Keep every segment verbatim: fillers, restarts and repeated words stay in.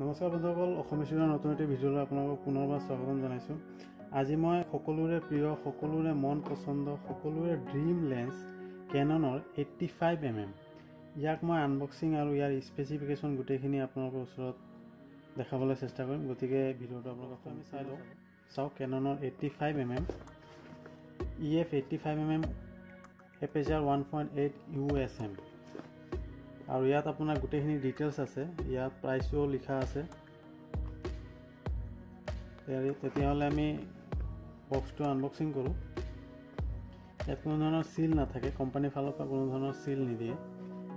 नमस्कार बंधुসকল অসমীয়া চিনেমাৰ নতুন এটা ভিডিঅলৈ আপোনালোকক পুনৰবাৰ স্বাগতম জনাইছো। আজি মই সকলোৰে প্ৰিয়, সকলোৰে মন পছন্দ, সকলোৰে ড্ৰিম লেন্স Canonৰ eighty-five millimeter ইয়াক মই আনবক্সিং আৰু ইয়াৰ স্পেসিফিকেশন গুটেখিনি আপোনালোকৰ ওচৰত দেখাবলৈ চেষ্টা কৰিম। গতিকে ভিডিঅটো আপোনালোকক আমি চাই লওঁ। চাও Canonৰ eighty-five millimeter E F eighty-five millimeter aperture one point eight U S M আৰু ইয়াত আপোনাৰ গুটেখিনি ডিটেইলস আছে, ইয়াত প্ৰাইসও লিখা আছে। তেতিয়া হলে আমি বক্সটো আনবক্সিং কৰো। ইয়াত কোনো ধৰণৰ সিল না থাকে, কোম্পানী ফালৰ পৰা কোনো ধৰণৰ সিল নিদিয়ে।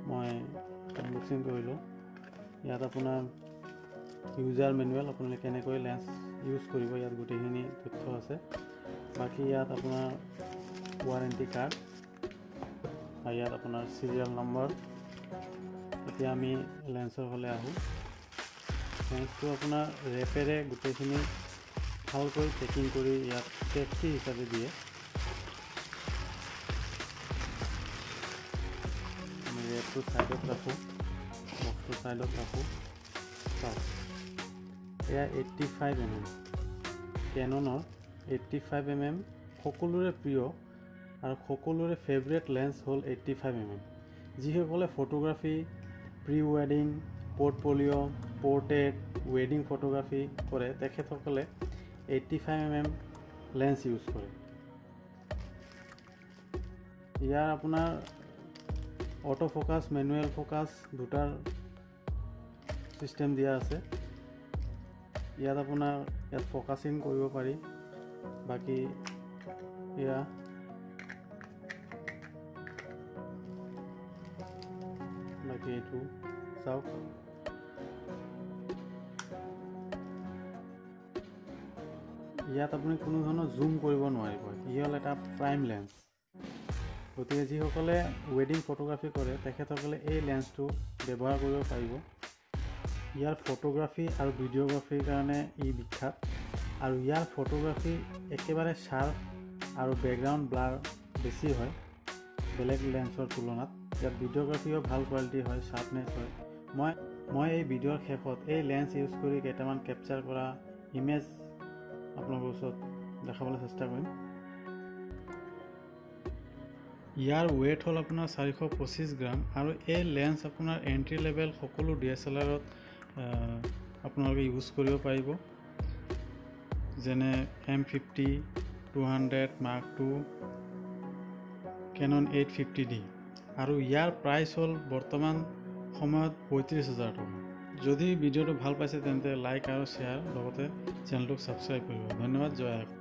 মই আনবক্সিং কৰিলো। ইয়াত আপোনাৰ ইউজাৰ মেনুৱেল, আপুনি কেনেকৈ লেন্স ইউজ কৰিব ইয়াত গুটেখিনি তথ্য আছে। বাকি ইয়াত আপোনাৰ ওয়াৰেন্টি কাৰ্ড আৰু ইয়াত আপোনাৰ সিৰিয়াল নম্বৰ। এতিয়া আমি লেন্সৰ হলে আহো। লেন্সটো আপোনাৰ ৰেপেৰে গুটেখিনি ভালকৈ পেকিং কৰি ইয়াত টেক্সি হিচাপে দিয়ে। আমি ৰেপটো সাইডত ৰাখো, বক্সটো সাইডত ৰাখো। এয়া eighty-five millimeter Canonৰ eighty-five millimeter সকলোৰে প্ৰিয় আৰু সকলোৰে ফেভাৰিট লেন্স হল eighty-five millimeter। যিসকলে photography, pre wedding, portfolio, portrait, wedding photography করে তেখেতসকলে eighty-five millimeter লেন্স ইউজ করে। ইয়ার আপনার অটো ফোকাস, ম্যানুয়াল ফোকাস দুটার সিস্টেম দিয়া আছে। ইয়াত আপনার ইয়াত ফোকাসিং করব পারি। বাকি ইয়া বাকি এইটো চাওক। ইয়াত আপুনি কোনো ধৰণৰ জুম কৰিব নোৱাৰিব, ই হ'ল এটা প্ৰাইম লেন্স। গতিকে যিসকলে ওয়েডিং ফটোগ্ৰাফি কৰে তেখেতসকলে এই লেন্সটো ব্যৱহাৰ কৰিব পাৰিব। ইয়াৰ ফটোগ্ৰাফি আৰু ভিডিঅ'গ্ৰাফিৰ কাৰণে ই বিখ্যাত আৰু ইয়াৰ ফটোগ্ৰাফি একেবাৰে শাৰ্প আৰু বেকগ্ৰাউণ্ড ব্লাৰ বেছি হয় বেলেগ লেন্সৰ তুলনাত। ইয়াত ভিডিঅ'গ্ৰাফিও ভাল কোৱালিটি হয়, শাৰ্পনেছ হয়। মই মই এই ভিডিঅ'ৰ শেষত এই লেন্স ইউজ কৰি কেইটামান কেপচাৰ কৰা ইমেজ আপোনালোকৰ ওচৰত দেখাবলৈ চেষ্টা কৰিম। ইয়াৰ ওয়েট হ'ল আপোনাৰ চাৰিশ পঁচিছ গ্ৰাম আৰু এই লেন্স আপোনাৰ এণ্ট্ৰি লেভেল সকলো ডি এছ এল আৰত আপোনালোকে ইউজ কৰিব পাৰিব, যেনে M fifty, two hundred, mark two, Canon eight fifty D. আৰু ইয়াৰ প্ৰাইচ হ'ল বৰ্তমান সময়ত পঁয়ত্ৰিছ হাজাৰ টকা। যদি ভিডিঅ'টো ভাল পাইছে তেন্তে লাইক আৰু শ্বেয়াৰ, লগতে চেনেলটোক ছাবস্ক্ৰাইব কৰিব। ধন্যবাদ, জয় হিন্দ।